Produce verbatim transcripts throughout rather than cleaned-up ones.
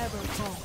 never fall.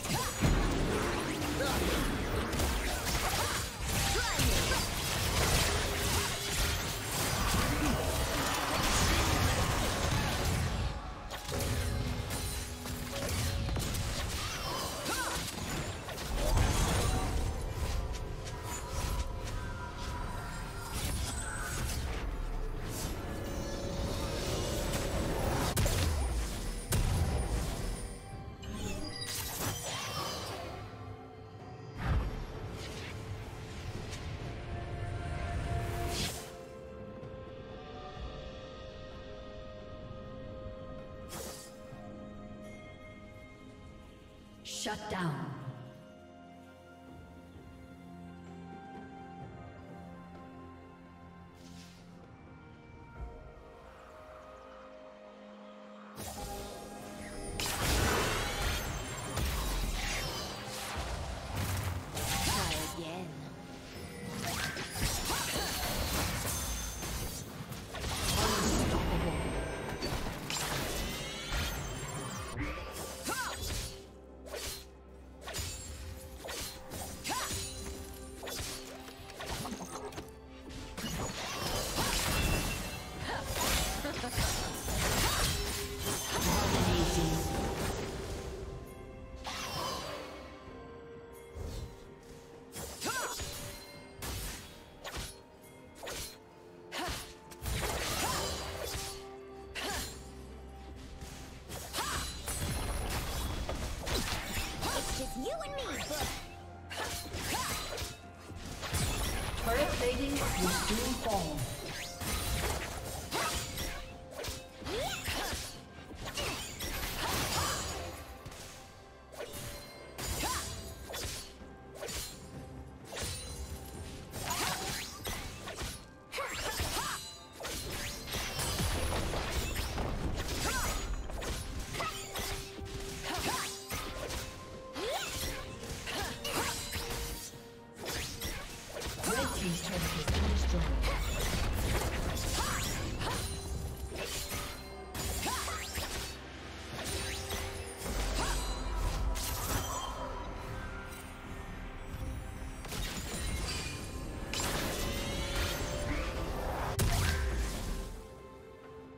Shut down. Fall.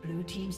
Blue team's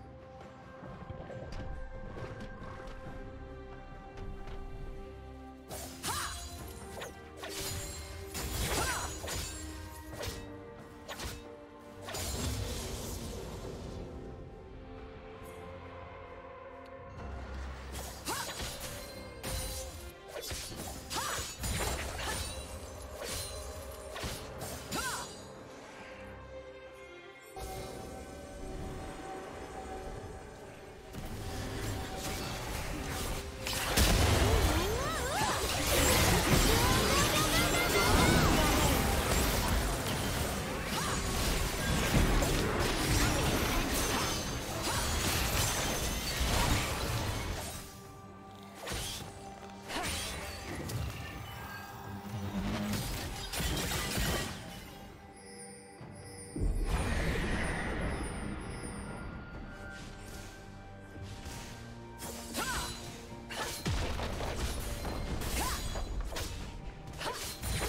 Red team's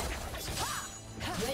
turret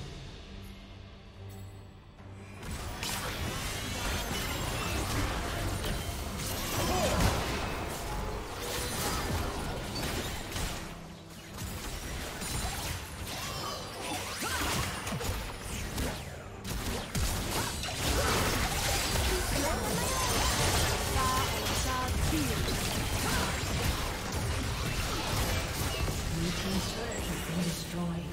Blue team's turret has been destroyed.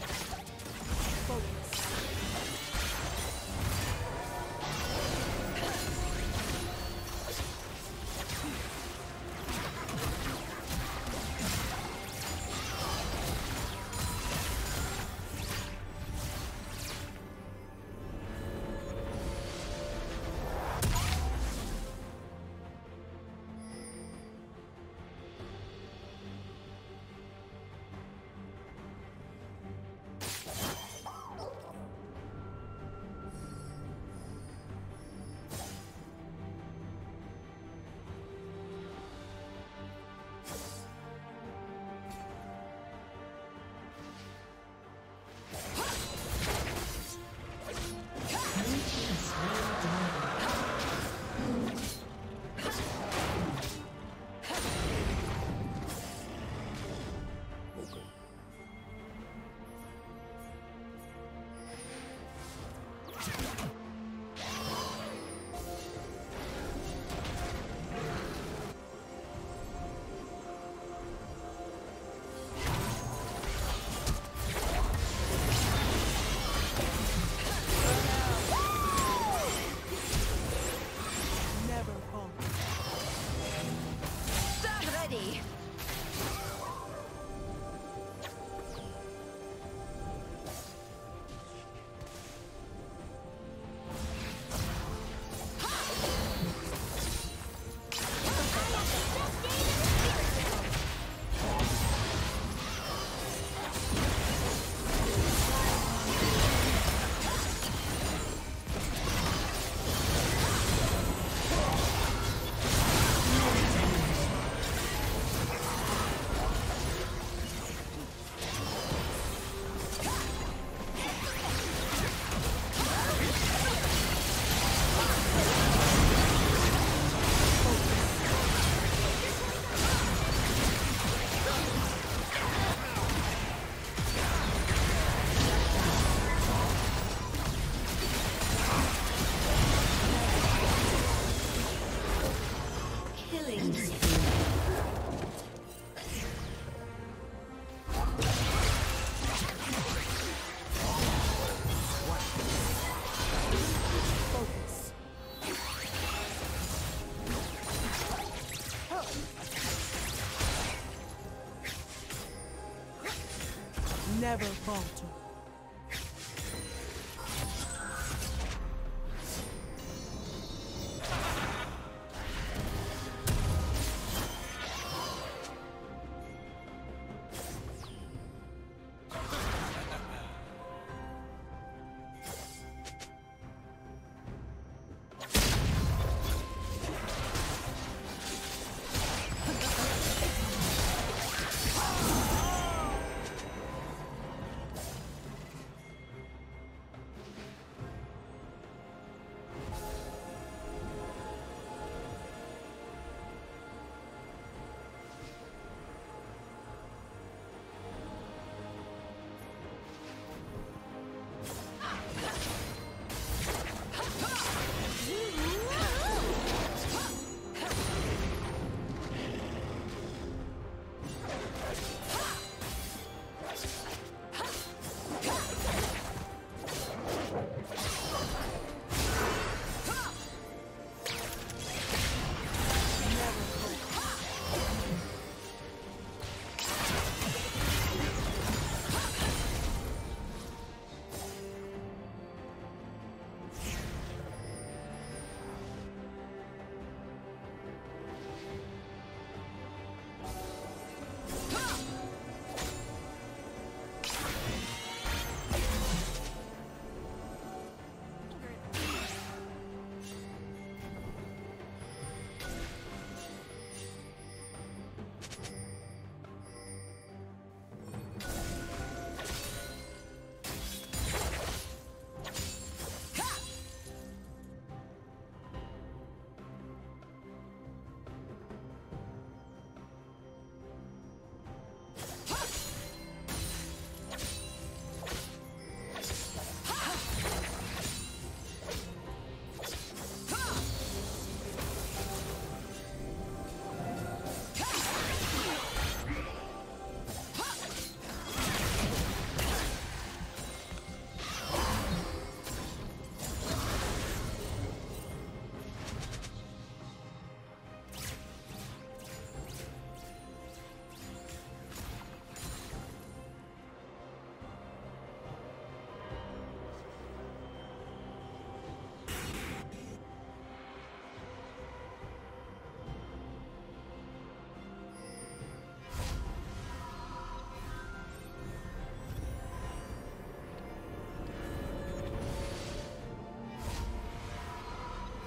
never falter.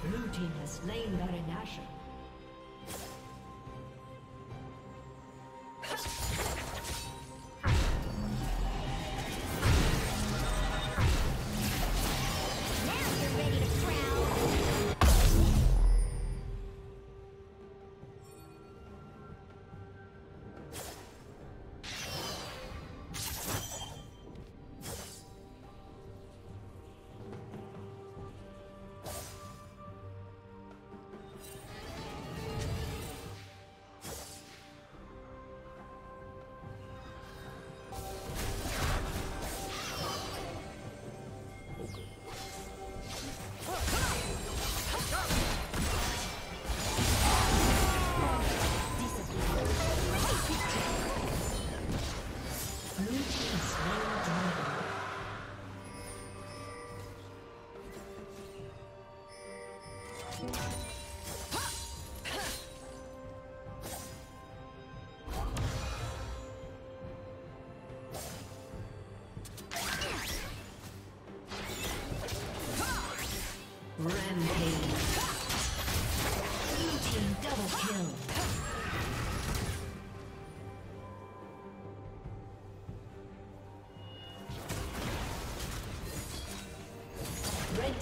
Blue team has slain Baron Nashor.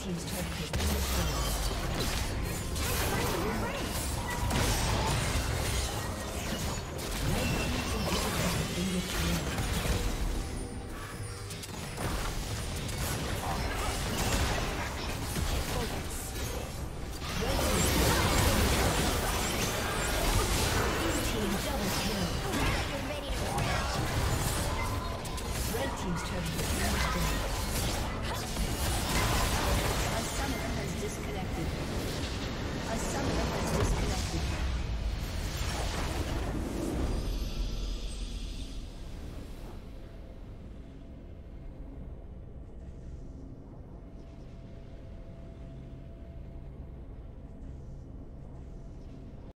Team's turret has been destroyed. Red team's inhibitor has been destroyed. Red team's turret has been destroyed.